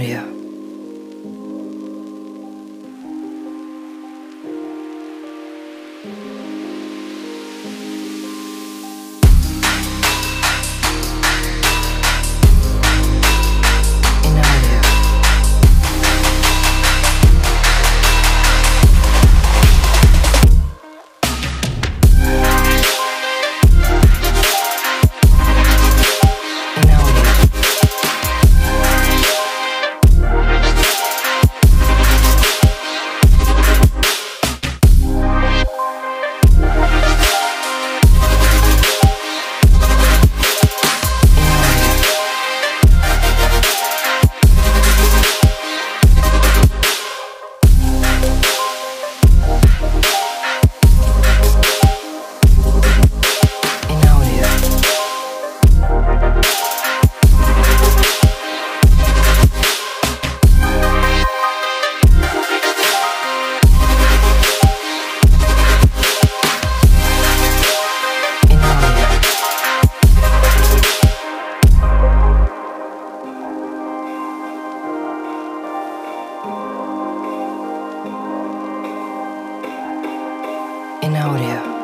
audio. Audio.